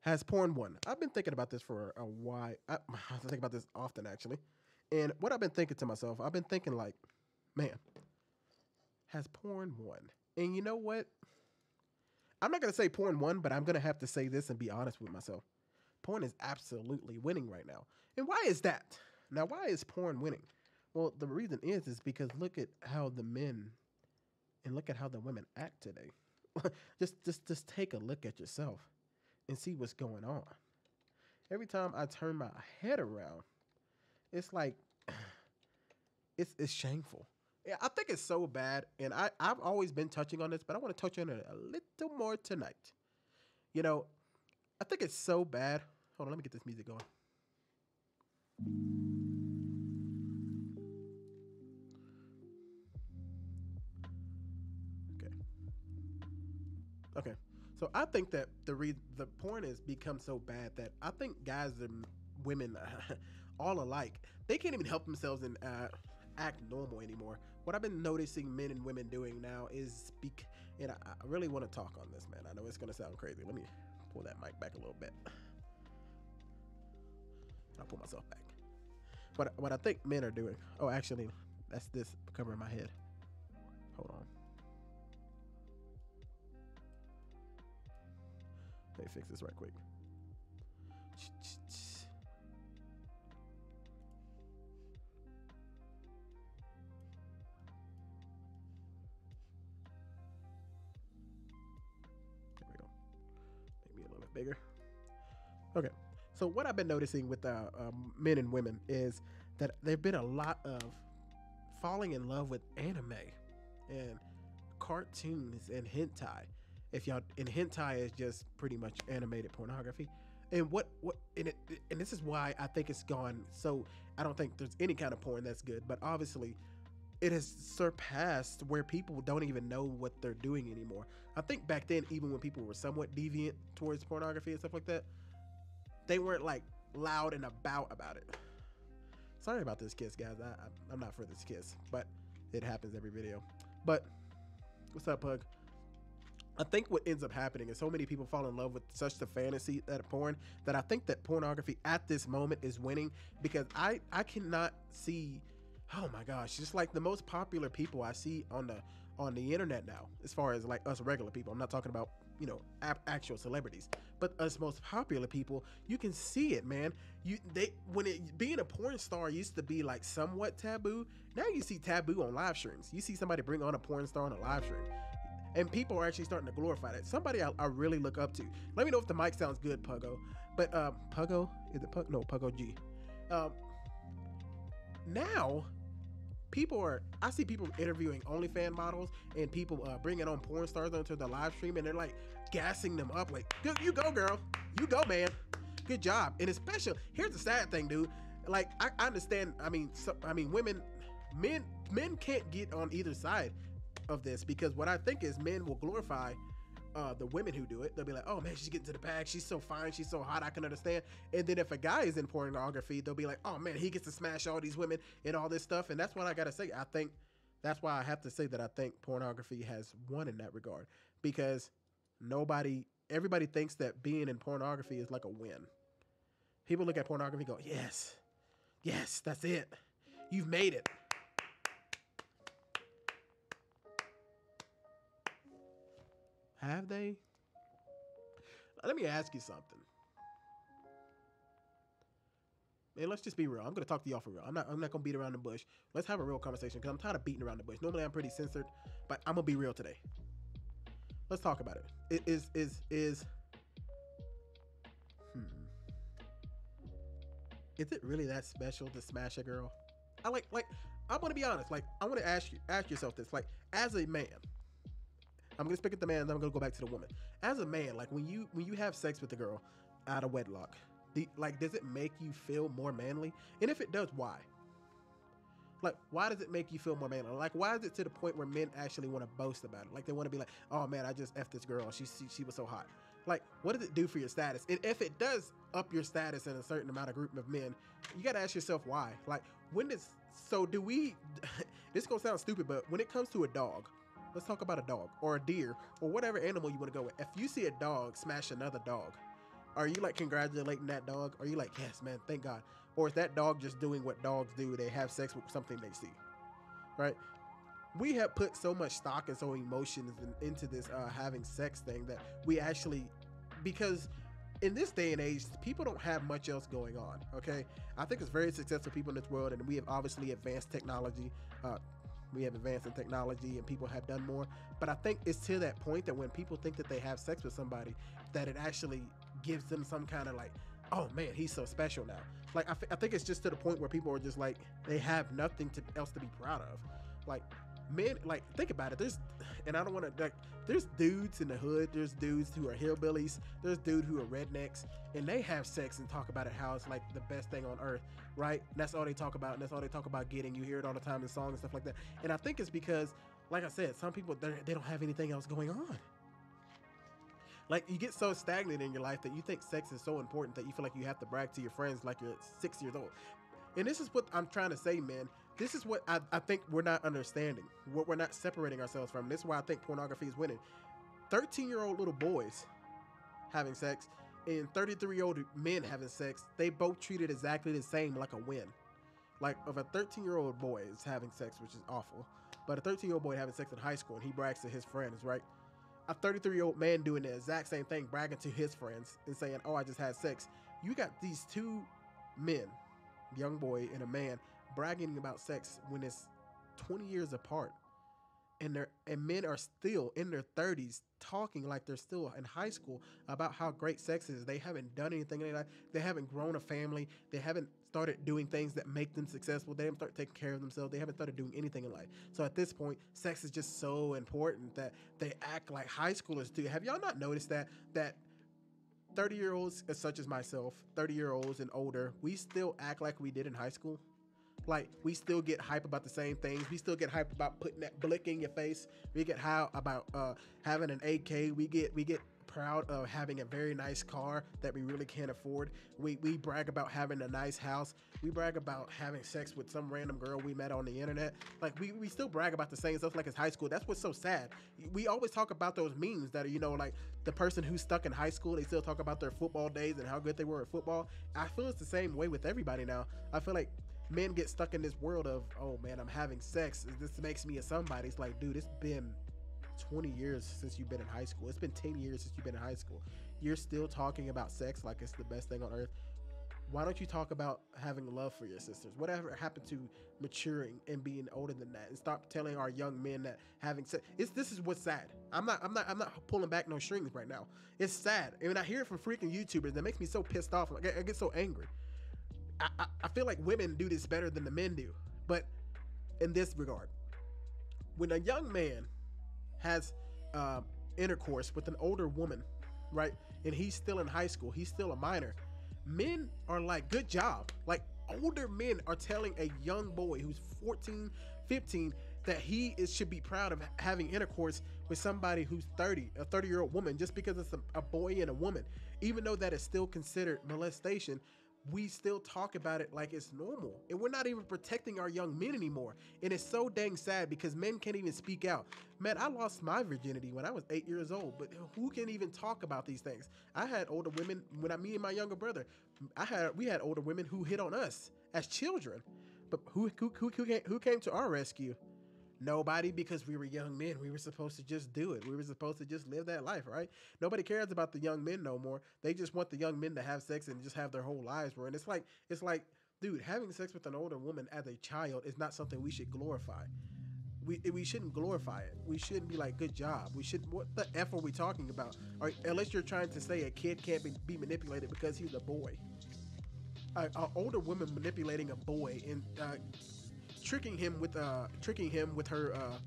has Porn One. I've been thinking about this for a while. I think about this often, actually. And what I've been thinking to myself, I've been thinking like, man, has Porn One. And you know what? I'm not going to say Porn One, but I'm going to have to say this and be honest with myself. Porn is absolutely winning right now. And why is that? Now, why is porn winning? Well, the reason is because look at how the men and look at how the women act today. just take a look at yourself and see what's going on. Every time I turn my head around, it's like it's shameful. Yeah, I think it's so bad, and I've always been touching on this, but I want to touch on it a little more tonight. You know, I think it's so bad. Hold on, let me get this music going. Okay, so I think that the porn has become so bad that I think guys and women all alike, they can't even help themselves and act normal anymore. What I've been noticing men and women doing now is speak, and I really want to talk on this, man. I know it's going to sound crazy. Let me pull that mic back a little bit. I'll pull myself back. What I think men are doing, oh, actually, that's this covering my head. Hold on. Let me fix this right quick. There we go. Maybe a little bit bigger. Okay. So what I've been noticing with men and women is that there've been a lot of falling in love with anime and cartoons and hentai. If y'all, and hentai is just pretty much animated pornography, and and this is why I think it's gone. So I don't think there's any kind of porn that's good, but obviously, it has surpassed where people don't even know what they're doing anymore. I think back then, even when people were somewhat deviant towards pornography and stuff like that, they weren't like loud and about it. Sorry about this kiss, guys. I'm not for this kiss, but it happens every video. But what's up, Pug? I think what ends up happening is so many people fall in love with such the fantasy that porn, that I think that pornography at this moment is winning, because I cannot see, oh my gosh, just like the most popular people I see on the internet now, as far as like us regular people, I'm not talking about, you know, actual celebrities, but us most popular people, you can see it, man. Being a porn star used to be like somewhat taboo. Now you see taboo on live streams. You see somebody bring on a porn star on a live stream. And people are actually starting to glorify that. Somebody I really look up to. Let me know if the mic sounds good, Puggo. But Puggo, is it Pug? No, Puggo G. Now, I see people interviewing OnlyFans models and people bringing on porn stars onto the live stream, and they're like gassing them up, like, you go, girl. You go, man. Good job. And especially, here's the sad thing, dude. Like, I understand. I mean, men can't get on either side of this, because what I think is men will glorify the women who do it. They'll be like, oh man, she's getting to the bag, she's so fine, she's so hot, I can understand. And then if a guy is in pornography, they'll be like, oh man, he gets to smash all these women and all this stuff. And that's what I gotta say. I think that's why I have to say that I think pornography has won in that regard, because everybody thinks that being in pornography is like a win. People look at pornography and go, yes, that's it, you've made it. Have they? Let me ask you something. And let's just be real. I'm gonna talk to y'all for real. I'm not gonna beat around the bush. Let's have a real conversation, because I'm tired of beating around the bush. Normally I'm pretty censored, but I'm gonna be real today. Let's talk about it. It is it really that special to smash a girl? I wanna be honest. Like, I wanna ask yourself this. Like, as a man, I'm gonna speak at the man, then I'm gonna go back to the woman. As a man, like when you have sex with a girl out of wedlock, does it make you feel more manly? And if it does, why? Like, why does it make you feel more manly? Like, why is it to the point where men actually want to boast about it? Like, they want to be like, oh man, I just effed this girl. She was so hot. Like, what does it do for your status? And if it does up your status in a certain amount of group of men, you gotta ask yourself why. Like, this is gonna sound stupid, but when it comes to a dog. Let's talk about a dog or a deer or whatever animal you want to go with. If you see a dog smash another dog, Are you like congratulating that dog? Are you like, yes, man, thank God? Or is that dog just doing what dogs do? They have sex with something they see, right? We have put so much stock and so emotions into this having sex thing that we actually, because in this day and age, people don't have much else going on, okay? I think it's very successful people in this world, and we have obviously advanced technology. We have advanced in technology and people have done more. But I think it's to that point that when people think that they have sex with somebody, that it actually gives them some kind of like, oh man, he's so special now. Like, I think it's just to the point where people are just like, they have nothing else to be proud of. Like, men, like, think about it. There's dudes in the hood. There's dudes who are hillbillies. There's dudes who are rednecks, and they have sex and talk about it how it's like the best thing on earth, right? And that's all they talk about. And that's all they talk about getting. You hear it all the time in songs and stuff like that. And I think it's because, like I said, some people, they don't have anything else going on. Like, you get so stagnant in your life that you think sex is so important that you feel like you have to brag to your friends like you're 6 years old. And this is what I'm trying to say, man. This is what I think we're not understanding, what we're not separating ourselves from. This is why I think pornography is winning. 13-year-old little boys having sex and 33-year-old men having sex, they both treat it exactly the same, like a win. Like, if a 13-year-old boy is having sex, which is awful, but a 13-year-old boy having sex in high school and he brags to his friends, right? A 33-year-old man doing the exact same thing, bragging to his friends and saying, oh, I just had sex. You got these two men, young boy and a man, bragging about sex when it's 20 years apart. And men are still in their 30s talking like they're still in high school about how great sex is. They haven't done anything in their life. They haven't grown a family. They haven't started doing things that make them successful. They haven't started taking care of themselves. They haven't started doing anything in life. So at this point, sex is just so important that they act like high schoolers do. Have y'all not noticed that 30-year-olds, such as myself, 30-year-olds and older, we still act like we did in high school? Like, we still get hype about the same things. We still get hype about putting that blick in your face. We get hype about having an AK. We get proud of having a very nice car that we really can't afford. We brag about having a nice house. We brag about having sex with some random girl we met on the internet. Like, we still brag about the same stuff like it's high school. That's what's so sad. We always talk about those memes that are, you know, like the person who's stuck in high school, they still talk about their football days and how good they were at football. I feel it's the same way with everybody now. I feel like men get stuck in this world of, oh man, I'm having sex. This makes me a somebody. It's like, dude, it's been 20 years since you've been in high school. It's been 10 years since you've been in high school. You're still talking about sex like it's the best thing on earth. Why don't you talk about having love for your sisters? Whatever happened to maturing and being older than that, and stop telling our young men that having sex. This is what's sad. I'm not pulling back no strings right now. It's sad. And when I hear it from freaking YouTubers, that makes me so pissed off. I get so angry. I feel like women do this better than the men do. But in this regard, when a young man has intercourse with an older woman, right? And he's still in high school, he's still a minor. Men are like, good job. Like, older men are telling a young boy who's 14, 15, that should be proud of having intercourse with somebody who's 30, a 30-year-old woman, just because it's a boy and a woman. Even though that is still considered molestation, we still talk about it like it's normal. And we're not even protecting our young men anymore. And it's so dang sad because men can't even speak out. Man, I lost my virginity when I was 8 years old, but who can even talk about these things? I had older women, me and my younger brother, we had older women who hit on us as children. But who came to our rescue? Nobody, because we were young men. We were supposed to just do it. We were supposed to just live that life, right? Nobody cares about the young men no more. They just want the young men to have sex and just have their whole lives ruined. It's like, dude, having sex with an older woman as a child is not something we should glorify. We shouldn't glorify it. We shouldn't be like, good job. What the F are we talking about? Or, unless you're trying to say a kid can't be manipulated because he's a boy. An older woman manipulating a boy and tricking him with her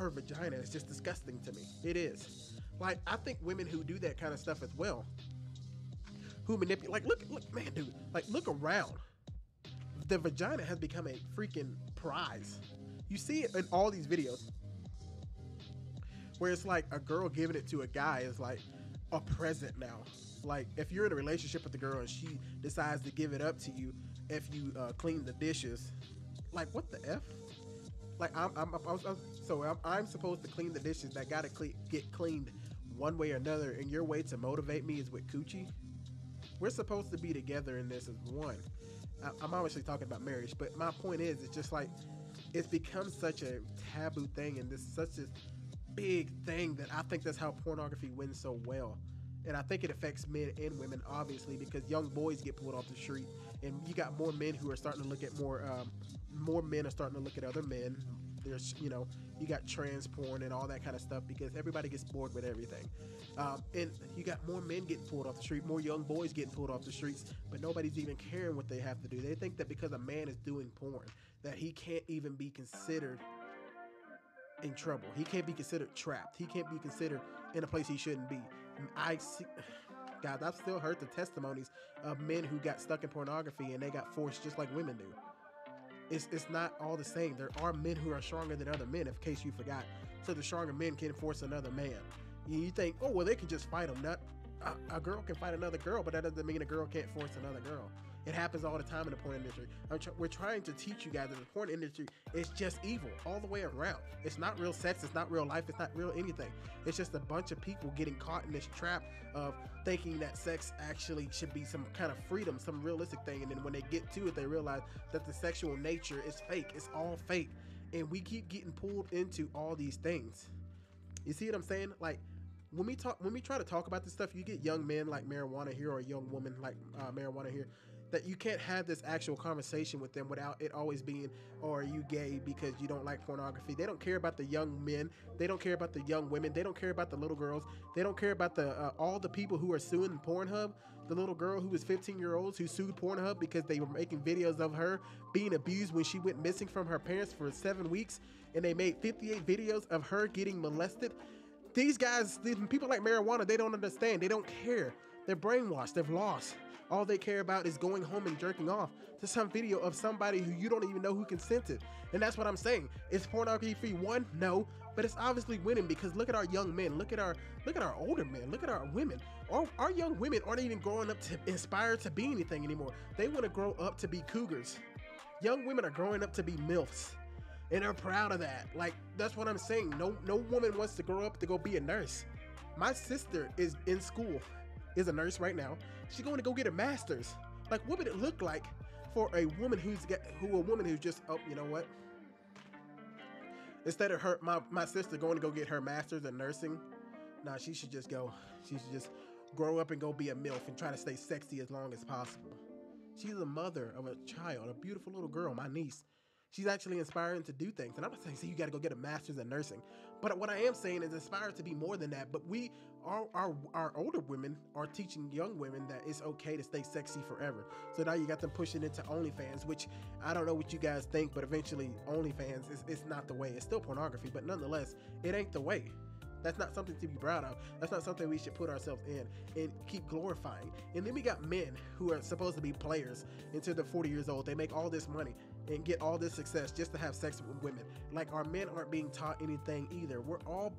vagina is just disgusting to me. It is. Like, I think women who do that kind of stuff as well, who manipulate, like, look, man, dude, like, look around. The vagina has become a freaking prize. You see it in all these videos where it's like a girl giving it to a guy is like a present now. Like, if you're in a relationship with the girl and she decides to give it up to you if you clean the dishes. Like, what the F? Like, I'm supposed to clean the dishes that gotta get cleaned one way or another, and your way to motivate me is with coochie? We're supposed to be together in this as one. I'm obviously talking about marriage, but my point is, it's just like, it's become such a taboo thing, and this such a big thing that I think that's how pornography wins so well. And I think it affects men and women, obviously, because young boys get pulled off the street, and you got more men who are starting to look at more men are starting to look at other men. There's, you know, you got trans porn and all that kind of stuff because everybody gets bored with everything. And you got more men getting pulled off the street, more young boys getting pulled off the streets, but nobody's even caring what they have to do. They think that because a man is doing porn, that he can't even be considered in trouble. He can't be considered trapped. He can't be considered in a place he shouldn't be. I see, guys, I've still heard the testimonies of men who got stuck in pornography and they got forced just like women do. It's not all the same. There are men who are stronger than other men, in case you forgot. So the stronger men can force another man. You think, oh, well, they can just fight them. Not a girl can fight another girl, but that doesn't mean a girl can't force another girl. It happens all the time in the porn industry. We're trying to teach you guys that the porn industry is just evil all the way around. It's not real sex. It's not real life. It's not real anything. It's just a bunch of people getting caught in this trap of thinking that sex actually should be some kind of freedom, some realistic thing. And then when they get to it, they realize that the sexual nature is fake. It's all fake. And we keep getting pulled into all these things. You see what I'm saying? Like, when we try to talk about this stuff, you get young men like marijuana here or a young woman like marijuana here, that you can't have this actual conversation with them without it always being, oh, are you gay because you don't like pornography? They don't care about the young men. They don't care about the young women. They don't care about the little girls. They don't care about the all the people who are suing Pornhub. The little girl who was 15-year-olds who sued Pornhub because they were making videos of her being abused when she went missing from her parents for 7 weeks, and they made 58 videos of her getting molested. These guys, these people like marijuana, they don't understand. They don't care. They're brainwashed. They've lost. All they care about is going home and jerking off to some video of somebody who you don't even know who consented. And that's what I'm saying. Is pornography one? No, but it's obviously winning because look at our young men, look at our older men, look at our women. Our young women aren't even growing up to inspire to be anything anymore. They want to grow up to be cougars. Young women are growing up to be MILFs. And they're proud of that. Like, that's what I'm saying. No woman wants to grow up to go be a nurse. My sister is in school, is a nurse right now. She's going to go get a master's. Like, what would it look like for a woman who's just, oh, you know what? Instead of my sister going to go get her master's in nursing, nah, she should just grow up and go be a MILF and try to stay sexy as long as possible. She's a mother of a child, a beautiful little girl, my niece. She's actually inspiring to do things. And I'm not saying, so you got to go get a master's in nursing. But what I am saying is inspire to be more than that. But our older women are teaching young women that it's okay to stay sexy forever. So now you got them pushing into OnlyFans, which I don't know what you guys think, but eventually OnlyFans is not the way. It's still pornography, but nonetheless, it ain't the way. That's not something to be proud of. That's not something we should put ourselves in and keep glorifying. And then we got men who are supposed to be players until they're 40 years old. They make all this money and get all this success just to have sex with women. Like, our men aren't being taught anything either. We're all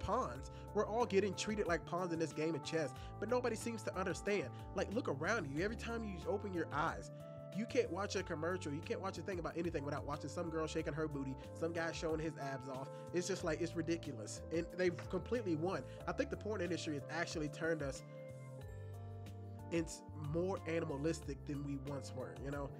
pawns. We're all getting treated like pawns in this game of chess, but nobody seems to understand. Like, look around you. Every time you open your eyes, you can't watch a commercial. You can't watch a thing about anything without watching some girl shaking her booty, some guy showing his abs off. It's just like, it's ridiculous. And they've completely won. I think the porn industry has actually turned us into more animalistic than we once were, you know?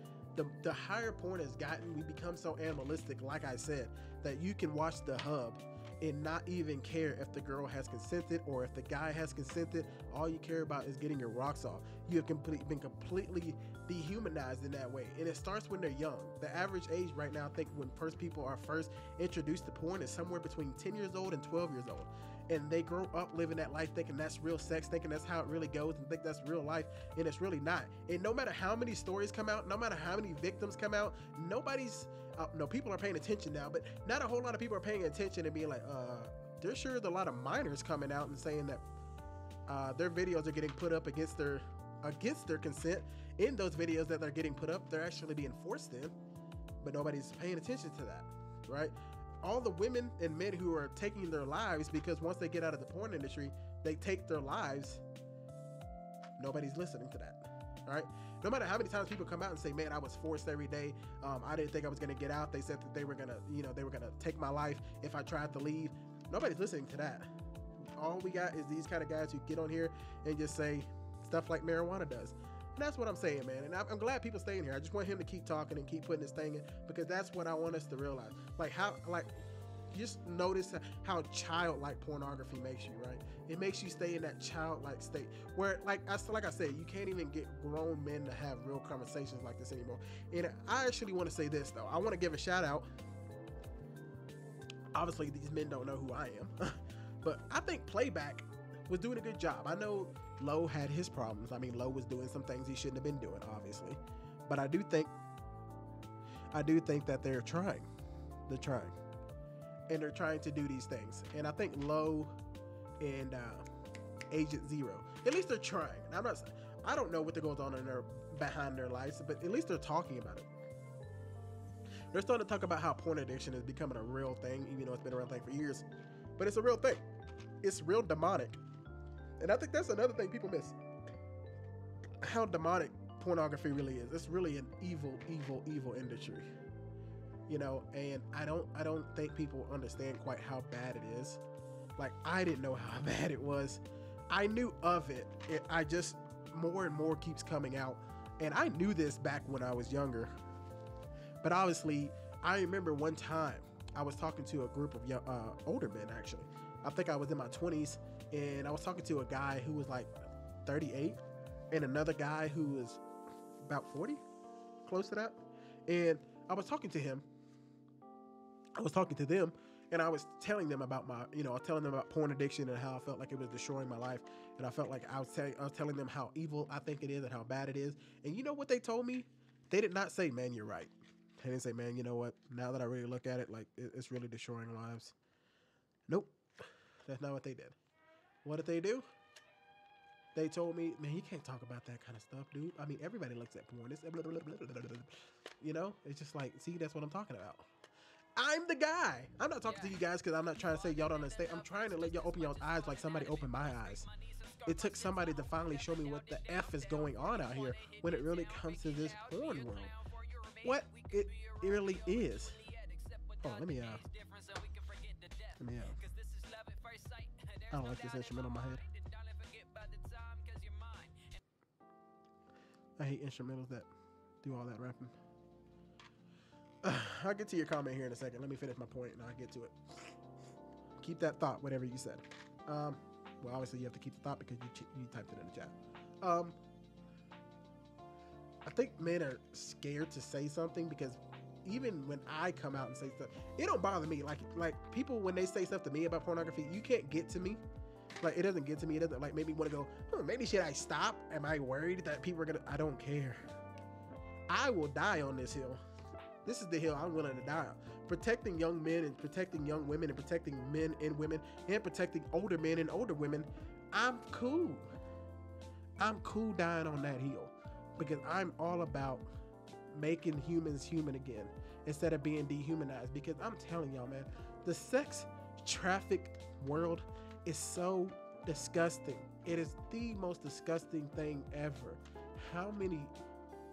The higher porn has gotten, we become so animalistic, like I said, that you can watch The Hub and not even care if the girl has consented or if the guy has consented. All you care about is getting your rocks off. You have been completely dehumanized in that way. And it starts when they're young. The average age right now, I think, when first people are first introduced to porn is somewhere between 10 years old and 12 years old. And they grow up living that life thinking that's real sex, thinking that's how it really goes, and think that's real life, and it's really not. And no matter how many stories come out, no matter how many victims come out, people are paying attention now, but not a whole lot of people are paying attention and being like, there sure is a lot of minors coming out and saying that their videos are getting put up against their consent. In those videos that they're getting put up, they're actually being forced in, but nobody's paying attention to that, right? All the women and men who are taking their lives, because once they get out of the porn industry, they take their lives. Nobody's listening to that. All right. No matter how many times people come out and say, man, I was forced every day. I didn't think I was going to get out. They said that they were going to take my life if I tried to leave. Nobody's listening to that. All we got is these kind of guys who get on here and just say, stuff like marijuana does. And that's what I'm saying, man. And I'm glad people stay in here. I just want him to keep talking and keep putting his thing in, because that's what I want us to realize. Like how, like, just notice how childlike pornography makes you, right? It makes you stay in that childlike state where, like I said, you can't even get grown men to have real conversations like this anymore. And I actually want to say this, though. I want to give a shout out. Obviously, these men don't know who I am, but I think Playback was doing a good job. I know Lowe had his problems. I mean, Lowe was doing some things he shouldn't have been doing, obviously. But I do think that they're trying. They're trying. And they're trying to do these things. And I think Lowe and Agent Zero, at least they're trying. And I don't know what goes on in their behind their lives, but at least they're talking about it. They're starting to talk about how porn addiction is becoming a real thing, even though it's been a real thing for years. But it's a real thing. It's real demonic. And I think that's another thing people miss. How demonic pornography really is. It's really an evil, evil, evil industry. You know, and I don't think people understand quite how bad it is. Like, I didn't know how bad it was. I knew of it. I just, more and more keeps coming out. And I knew this back when I was younger. But obviously, I remember one time I was talking to a group of young, older men, actually. I think I was in my 20s, and I was talking to a guy who was like 38 and another guy who was about 40, close to that. And I was talking to them and I was telling them about about porn addiction and how I felt like it was destroying my life. And I felt like I was telling them how evil I think it is and how bad it is. And you know what they told me? They did not say, man, you're right. They didn't say, man, you know what? Now that I really look at it, like, it's really destroying lives. Nope. That's not what they did. What did they do? They told me, man, you can't talk about that kind of stuff, dude. I mean, everybody looks at porn. It's blah, blah, blah, blah, blah, blah. You know? It's just like, see, that's what I'm talking about. I'm the guy. I'm not talking to you guys because I'm not trying to say y'all don't understand. I'm trying to let y'all open y'all's eyes like somebody opened my eyes. It took somebody to finally show me what the F is going on out here when it really comes to this porn world. What it really is. Oh, let me I don't like this instrument on my head. I hate instrumentals that do all that rapping. I'll get to your comment here in a second. Let me finish my point and I'll get to it. Keep that thought, whatever you said. Well, obviously you have to keep the thought because you typed it in the chat. I think men are scared to say something because even when I come out and say stuff, it don't bother me. Like people, when they say stuff to me about pornography, you can't get to me. Like, it doesn't get to me. It doesn't, like, make me want to go, maybe should I stop? Am I worried that people are going to, I don't care. I will die on this hill. This is the hill I'm willing to die on. Protecting young men and protecting young women and protecting men and women and protecting older men and older women. I'm cool. I'm cool dying on that hill. Because I'm all about making humans human again instead of being dehumanized. Because I'm telling y'all, man, the sex trafficked world is so disgusting. It is the most disgusting thing ever. How many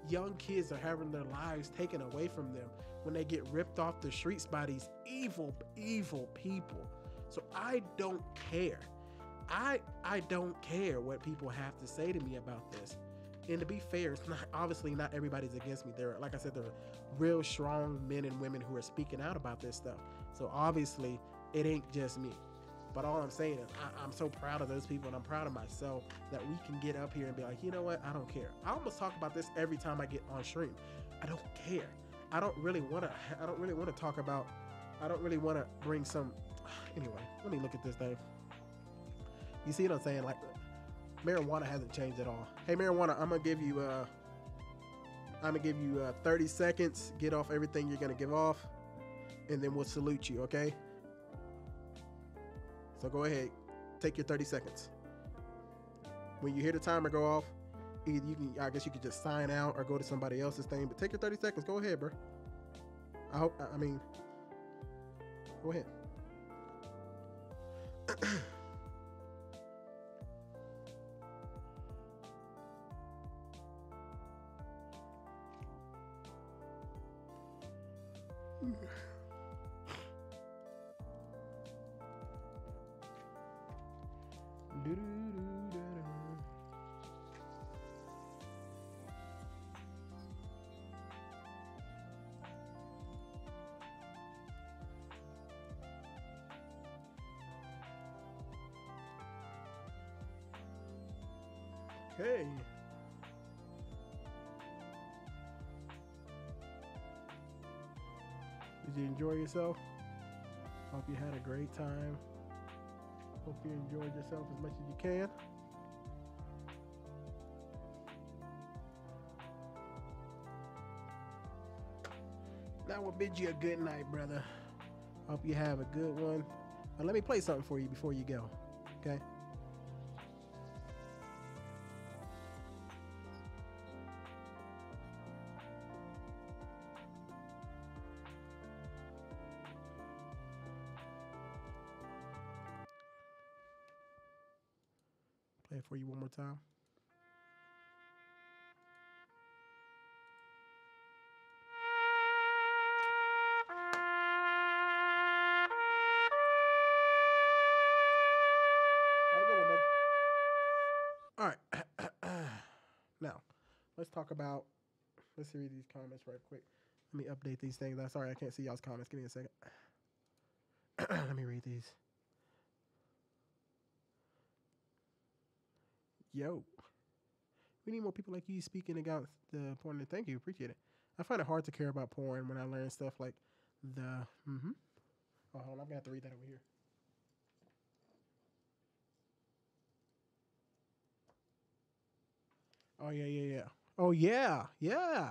young kids are having their lives taken away from them when they get ripped off the streets by these evil, evil people. So I don't care. I don't care what people have to say to me about this. And to be fair, it's not, obviously not everybody's against me. There, like I said, there are real strong men and women who are speaking out about this stuff. So obviously, it ain't just me. But all I'm saying is I'm so proud of those people and I'm proud of myself that we can get up here and be like, you know what? I don't care. I almost talk about this every time I get on stream. I don't care. I don't really want to bring some. Anyway, let me look at this thing. You see what I'm saying? Like, marijuana hasn't changed at all. Hey, marijuana, I'm gonna give you 30 seconds. Get off everything you're gonna give off, and then we'll salute you. Okay? So go ahead, take your 30 seconds. When you hear the timer go off, either you can just sign out or go to somebody else's thing. But take your 30 seconds. Go ahead, bro. Go ahead. Okay. Did you enjoy yourself? Hope you had a great time. Hope you enjoyed yourself as much as you can. Now we'll bid you a good night, brother. Hope you have a good one. Now let me play something for you before you go, okay? Play it for you one more time. Let's talk about, let's read these comments right quick. Let me update these things. I'm sorry, I can't see y'all's comments. Give me a second. Let me read these. Yo. We need more people like you speaking against the porn. Thank you. Appreciate it. I find it hard to care about porn when I learn stuff like the, Oh, hold on. I'm going to have to read that over here. Oh, yeah. Oh, yeah.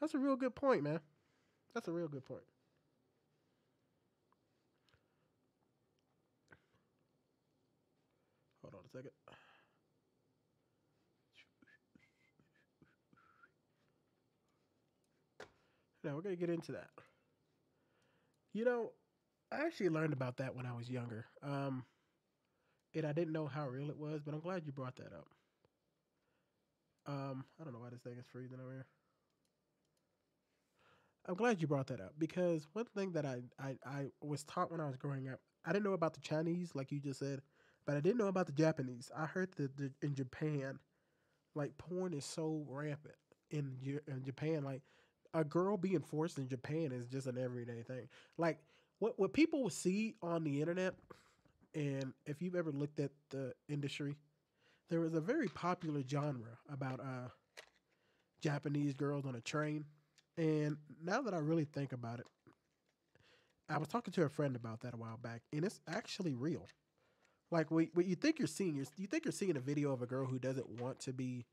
That's a real good point, man. That's a real good point. Hold on a second. Now, we're going to get into that. You know, I actually learned about that when I was younger. And I didn't know how real it was, but I'm glad you brought that up. I don't know why this thing is freezing over here. I'm glad you brought that up because one thing that I was taught when I was growing up, I didn't know about the Chinese, like you just said, but I didn't know about the Japanese. I heard that in Japan, like porn is so rampant in Japan. Like a girl being forced in Japan is just an everyday thing. Like what people will see on the internet, and if you've ever looked at the industry, there was a very popular genre about Japanese girls on a train. And now that I really think about it, I was talking to a friend about that a while back, and it's actually real. Like what you think you're seeing, you think you're seeing a video of a girl who doesn't want to be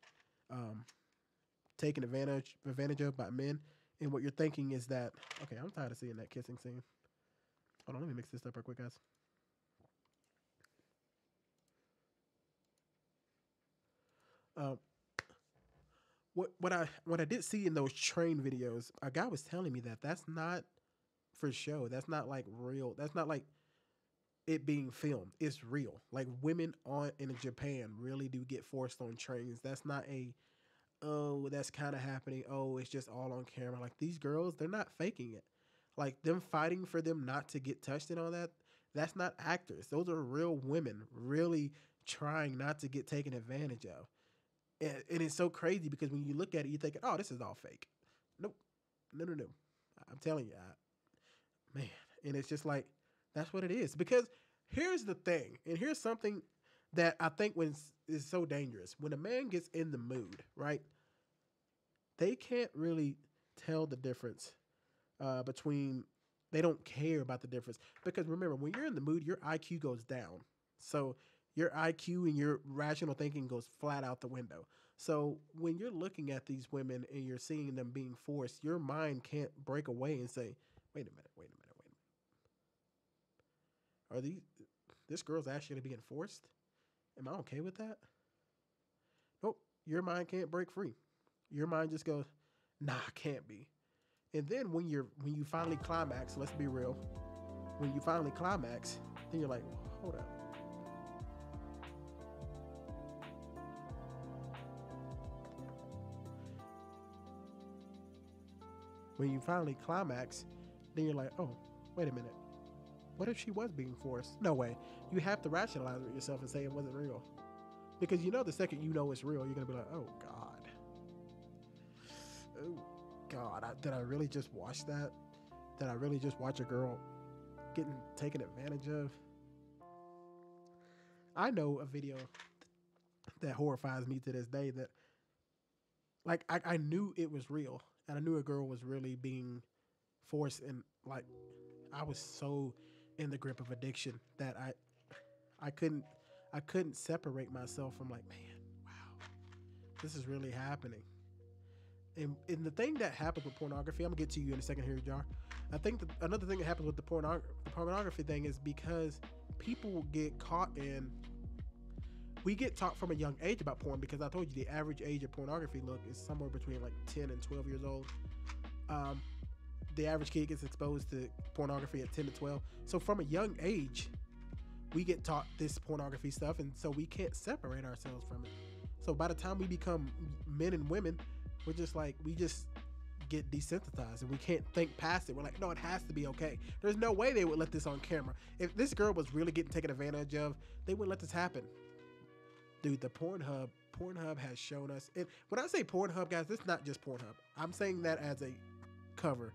taken advantage of by men. And what you're thinking is that, okay, I'm tired of seeing that kissing scene. Hold on, let me mix this up real quick, guys. What I did see in those train videos, a guy was telling me that that's not for show. That's not like real. That's not like it being filmed. It's real. Like women in Japan really do get forced on trains. That's not a, oh, that's kind of happening. Oh, it's just all on camera. Like these girls, they're not faking it. Like them fighting for them not to get touched and all that. That's not actors. Those are real women really trying not to get taken advantage of. And it's so crazy because when you look at it, you're thinking, oh, this is all fake. Nope. No. I'm telling you, man. And it's just like, that's what it is. Because here's the thing, and here's something that I think is so dangerous. When a man gets in the mood, right, they can't really tell the difference between, they don't care about the difference. Because remember, when you're in the mood, your IQ goes down. So your IQ and your rational thinking goes flat out the window. So when you're looking at these women and you're seeing them being forced, your mind can't break away and say, wait a minute. Are this girl's actually being forced? Am I okay with that? Nope, your mind can't break free. Your mind just goes, nah, can't be. And then when you finally climax, let's be real, when you finally climax, then you're like, hold up. When you finally climax, then you're like, oh, wait a minute. What if she was being forced? No way. You have to rationalize it yourself and say it wasn't real. Because you know the second you know it's real, you're going to be like, oh, God. Oh, God. Did I really just watch that? Did I really just watch a girl getting taken advantage of? I know a video that horrifies me to this day, that like I knew it was real, and I knew a girl was really being forced, and like I was so in the grip of addiction that I couldn't separate myself from like, man, wow, this is really happening. And the thing that happened with pornography, I'm gonna get to you in a second here, Jar. I think that another thing that happened with the pornography thing is because people get caught in. We get taught from a young age about porn, because I told you the average age of pornography look is somewhere between like 10 and 12 years old. The average kid gets exposed to pornography at 10 to 12. So from a young age, we get taught this pornography stuff, and so we can't separate ourselves from it. So by the time we become men and women, we're just like, we just get desensitized and we can't think past it. We're like, no, it has to be okay. There's no way they would let this on camera. If this girl was really getting taken advantage of, they wouldn't let this happen. Dude, the Pornhub has shown us. And when I say Pornhub, guys, this is not just Pornhub. I'm saying that as a cover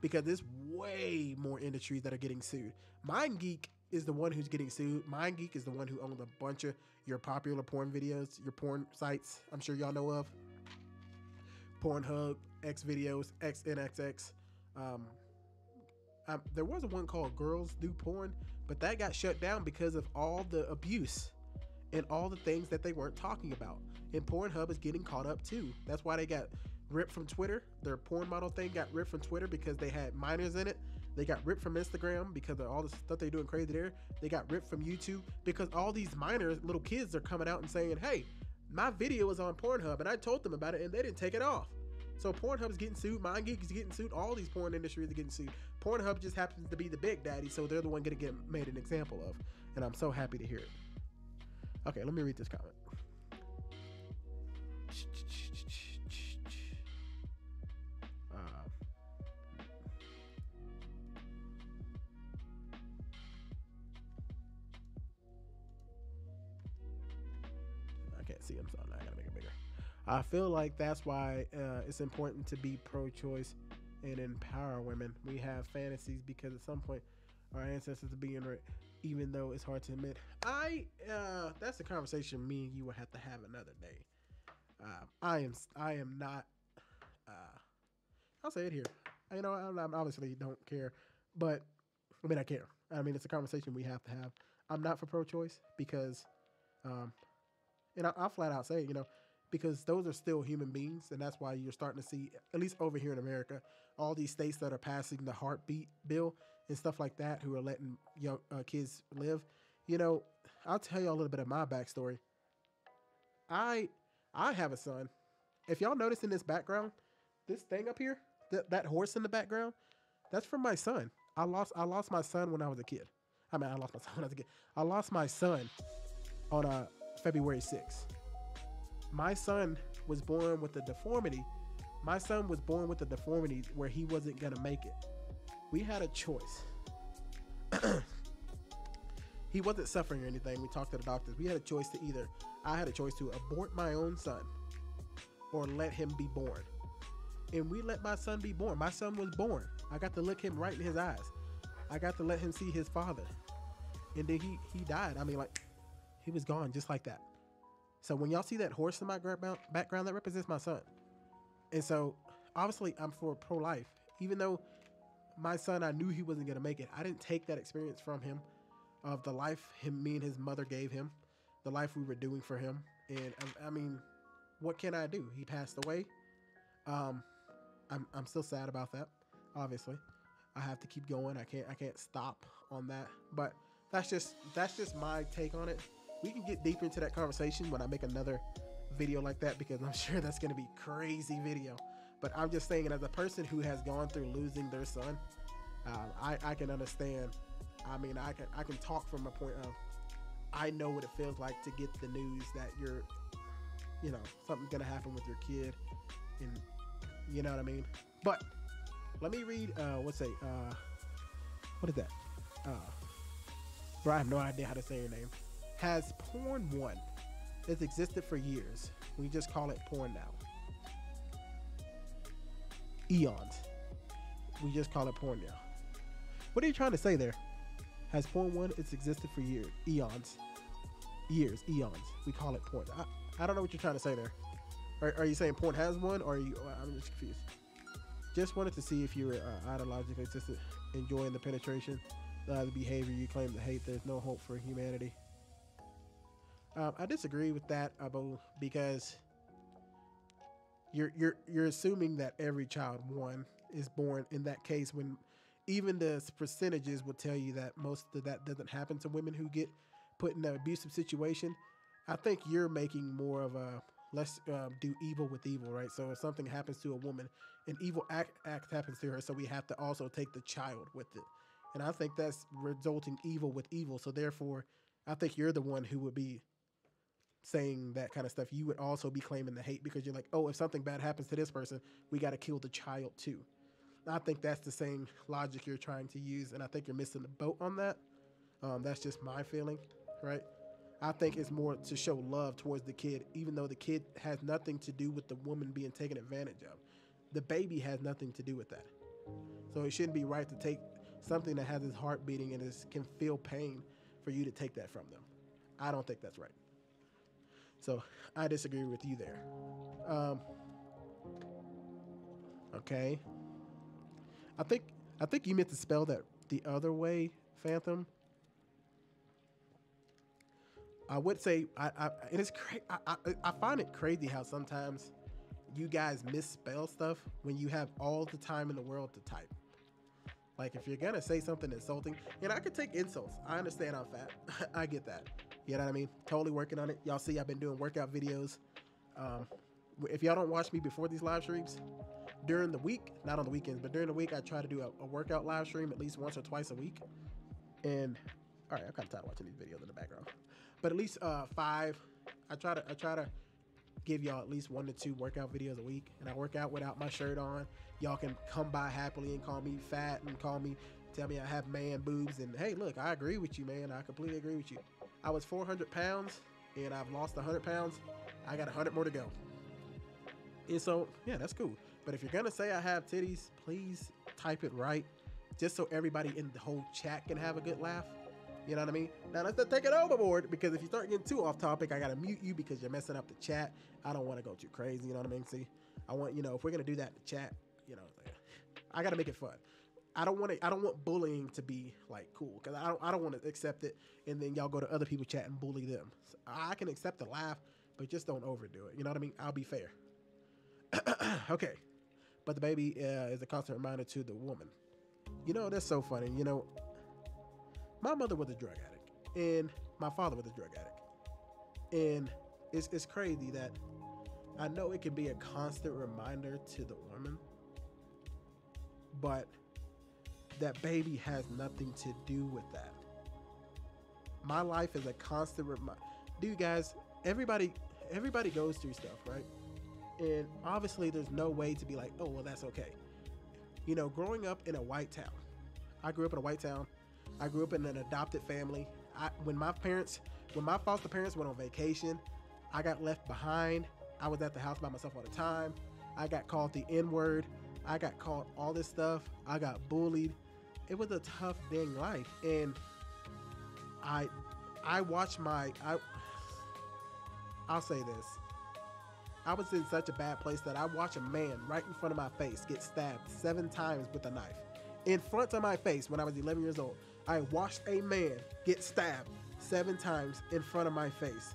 because there's way more industries that are getting sued. MindGeek is the one who's getting sued. MindGeek is the one who owns a bunch of your popular porn videos, your porn sites I'm sure y'all know of. Pornhub, Xvideos, XNXX. There was one called Girls Do Porn, but that got shut down because of all the abuse and all the things that they weren't talking about. And Pornhub is getting caught up too. That's why they got ripped from Twitter. Their porn model thing got ripped from Twitter because they had minors in it. They got ripped from Instagram because of all the stuff they're doing crazy there. They got ripped from YouTube because all these minors, little kids, are coming out and saying, hey, my video was on Pornhub and I told them about it and they didn't take it off. So Pornhub's getting sued, MindGeek is getting sued, all these porn industries are getting sued. Pornhub just happens to be the big daddy, so they're the one gonna get made an example of. And I'm so happy to hear it. Okay, let me read this comment. I can't see them, so now I gotta make it bigger. I feel like that's why it's important to be pro-choice and empower women. We have fantasies because at some point our ancestors are being raped, even though it's hard to admit. That's a conversation me and you will have to have another day. I am not, I'll say it here. You know, I obviously don't care, but I mean, I care. I mean, it's a conversation we have to have. I'm not for pro-choice because, and I'll flat out say it, you know, because those are still human beings, and that's why you're starting to see, at least over here in America, all these states that are passing the heartbeat bill and stuff like that, who are letting young kids live. You know, I'll tell you a little bit of my backstory. I have a son. If y'all notice in this background, this thing up here, that horse in the background, that's from my son. I lost my son when I was a kid. I mean, I lost my son when I was a kid. I lost my son on February 6th. My son was born with a deformity. My son was born with a deformity where he wasn't gonna make it. We had a choice. He wasn't suffering or anything. We talked to the doctors. We had a choice to either, I had a choice to abort my own son or let him be born. And we let my son be born. My son was born. I got to look him right in his eyes. I got to let him see his father. And then he died. I mean, like, he was gone just like that. So when y'all see that horse in my background, that represents my son. And so obviously I'm for pro-life. Even though my son, I knew he wasn't gonna make it, I didn't take that experience from him of the life me and his mother gave him, the life we were doing for him. And I mean, what can I do? He passed away. I'm still sad about that. Obviously I have to keep going. I can't stop on that, but that's just my take on it. We can get deeper into that conversation when I make another video like that, because I'm sure that's going to be crazy video. But I'm just saying, as a person who has gone through losing their son, I can understand. I mean, I can talk from a point of, I know what it feels like to get the news that you're, you know, something's going to happen with your kid, and you know what I mean? But let me read, what is that? Bro, I have no idea how to say your name. Has porn won? It's existed for years. We just call it porn now. Eons. We just call it porn now. What are you trying to say there? Has porn won? It's existed for years. Eons. Years. Eons. We call it porn. I, I don't know what you're trying to say there. Are you saying porn has one, or are you? I'm just confused. Just wanted to see if you were ideologically consistent, enjoying the penetration, the behavior you claim to hate. There's no hope for humanity. I disagree with that, because you're assuming that every child one is born in that case, when even the percentages will tell you that most of that doesn't happen to women who get put in an abusive situation. I think you're making more of a let's do evil with evil, right? So if something happens to a woman, an evil act happens to her, so we have to also take the child with it. And I think that's resulting evil with evil. So therefore, I think you're the one who would be saying that kind of stuff. You would also be claiming the hate because you're like, oh, if something bad happens to this person, we got to kill the child too. I think that's the same logic you're trying to use, and I think you're missing the boat on that. That's just my feeling, right? I think it's more to show love towards the kid, even though the kid has nothing to do with the woman being taken advantage of. The baby has nothing to do with that. So it shouldn't be right to take something that has his heart beating and can feel pain for you to take that from them. I don't think that's right. So I disagree with you there. Okay. I think you meant to spell that the other way, Phantom. I would say, I find it crazy how sometimes you guys misspell stuff when you have all the time in the world to type. Like, if you're gonna say something insulting, and I could take insults. I understand I'm fat. I get that. You know what I mean? Totally working on it. Y'all see I've been doing workout videos. If y'all don't watch me before these live streams, during the week, not on the weekends, but during the week, I try to do a workout live stream at least once or twice a week. And all right, I'm kind of tired of watching these videos in the background, but at least I try to give y'all at least 1 to 2 workout videos a week, and I work out without my shirt on. Y'all can come by happily and call me fat and call me, tell me I have man boobs, and hey, look, I agree with you, man. I completely agree with you. I was 400 pounds and I've lost 100 pounds. I got 100 more to go. And so, yeah, that's cool. But if you're gonna say I have titties, please type it right, just so everybody in the whole chat can have a good laugh. You know what I mean? Now let's not take it overboard, because if you start getting too off topic, I gotta mute you because you're messing up the chat. I don't want to go too crazy. You know what I mean? See, I want, you know, if we're gonna do that in the chat, you know, I gotta make it fun. I don't want bullying to be like cool, because I don't want to accept it and then y'all go to other people's chat and bully them. So I can accept the laugh, but just don't overdo it. You know what I mean? I'll be fair. Okay. But the baby is a constant reminder to the woman. You know, that's so funny. You know, my mother was a drug addict, and my father was a drug addict. And it's crazy that I know it can be a constant reminder to the woman, but that baby has nothing to do with that. My life is a constant reminder. Dude, guys, everybody goes through stuff, right? And obviously there's no way to be like, oh, well, that's okay. You know, growing up in a white town, I grew up in a white town. I grew up in an adopted family. When my foster parents went on vacation, I got left behind. I was at the house by myself all the time. I got called the N-word. I got called all this stuff. I got bullied. It was a tough dang life. And I'll say this. I was in such a bad place that I watched a man right in front of my face get stabbed 7 times with a knife. In front of my face when I was 11 years old, I watched a man get stabbed 7 times in front of my face.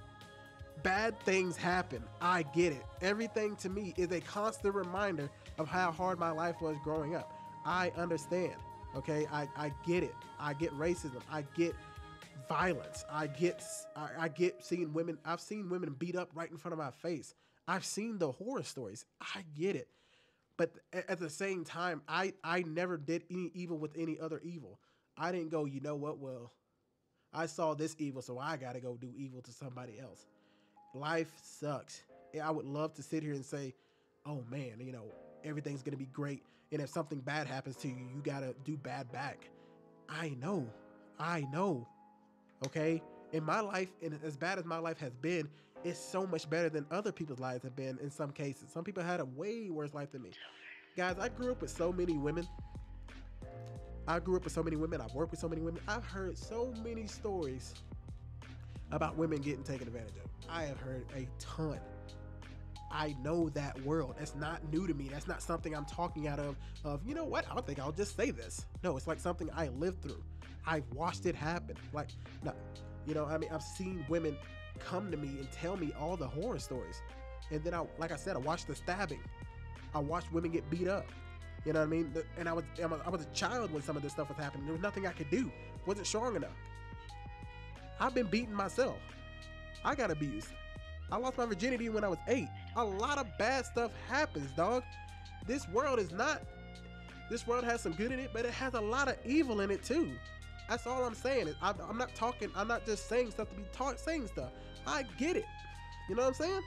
Bad things happen. I get it. Everything to me is a constant reminder of how hard my life was growing up. I understand. Okay? I get it. I get racism. I get violence. I get seeing women. I've seen women beat up right in front of my face. I've seen the horror stories. I get it. But at the same time, I never did any evil with any other evil. I didn't go, you know what, well, I saw this evil, so I got to go do evil to somebody else. Life sucks. I would love to sit here and say, oh, man, you know, everything's going to be great. And if something bad happens to you, you got to do bad back. I know. Okay? In my life, and as bad as my life has been, it's so much better than other people's lives have been in some cases. Some people had a way worse life than me. Guys, I grew up with so many women. I've worked with so many women. I've heard so many stories about women getting taken advantage of. I have heard a ton. I know that world. That's not new to me. That's not something I'm talking out of, you know what, I don't think I'll just say this. No, it's like something I lived through. I've watched it happen. Like, no, you know, I mean, I've seen women come to me and tell me all the horror stories. And then, like I said, I watched the stabbing. I watched women get beat up. You know what I mean? And I was a child when some of this stuff was happening. There was nothing I could do. Wasn't strong enough. I've been beaten myself. I got abused. I lost my virginity when I was 8. A lot of bad stuff happens, dog. This world has some good in it, but it has a lot of evil in it too. That's all I'm saying. I'm not just saying stuff to be saying stuff. I get it. You know what I'm saying?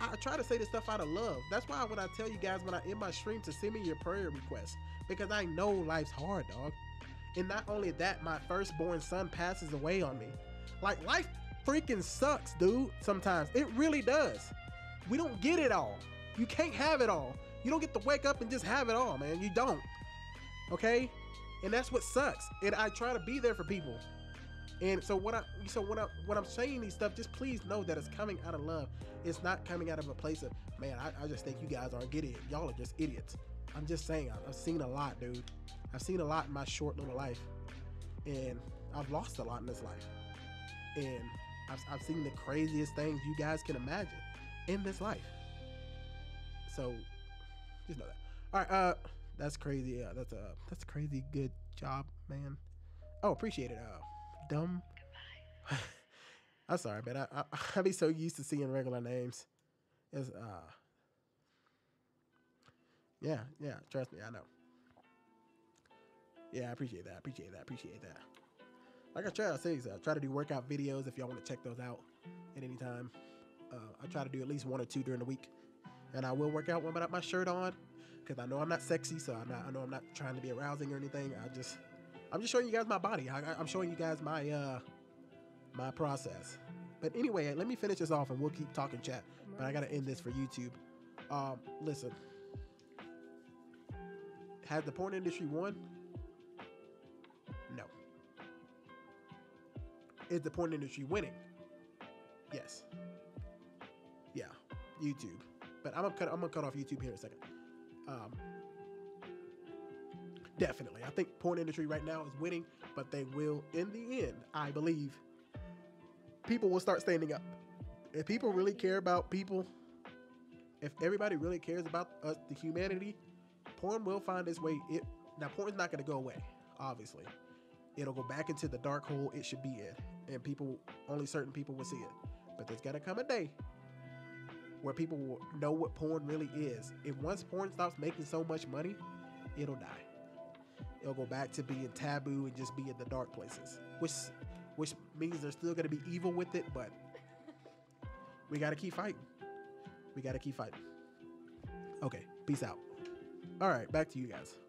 I try to say this stuff out of love. That's why when I tell you guys when I end my stream to send me your prayer requests, because I know life's hard, dog. And not only that, my firstborn son passes away on me. Like, life freaking sucks, dude, sometimes. It really does. We don't get it all. You can't have it all. You don't get to wake up and just have it all, man. You don't. Okay? And that's what sucks. And I try to be there for people. And so when I'm saying these stuff, just please know that it's coming out of love. It's not coming out of a place of, man, I just think you guys aren't getting it. Y'all are just idiots. I'm just saying, I've seen a lot, dude. I've seen a lot in my short little life. And I've lost a lot in this life. And I've seen the craziest things you guys can imagine in this life. So just know that. All right, that's crazy. Yeah, that's a crazy good job, man. Oh, appreciate it. Dumb. I'm sorry, man. I be so used to seeing regular names. It's yeah, trust me, I know. Yeah, I appreciate that. Like I try to say, I try to do workout videos if y'all want to check those out at any time. I try to do at least 1 or 2 during the week, and I will work out without my shirt on, because I know I'm not sexy, so I know I'm not trying to be arousing or anything. I'm just showing you guys my body. I'm showing you guys my my process. But anyway, let me finish this off, and we'll keep talking chat. But I gotta end this for YouTube. Listen, has the porn industry won? No. Is the porn industry winning? Yes. Yeah, YouTube. But I'm gonna cut off YouTube here in a second. Definitely, I think porn industry right now is winning, but they will, in the end, I believe, people will start standing up. If people really care about people, if everybody really cares about us, the humanity, porn will find its way. Now, porn's not gonna go away, obviously. It'll go back into the dark hole it should be in, and only certain people will see it. But there's gotta come a day where people will know what porn really is. And once porn stops making so much money, it'll die. It'll go back to being taboo and just be in the dark places, which means they're still going to be evil with it, but we got to keep fighting. Okay, peace out. All right, back to you guys.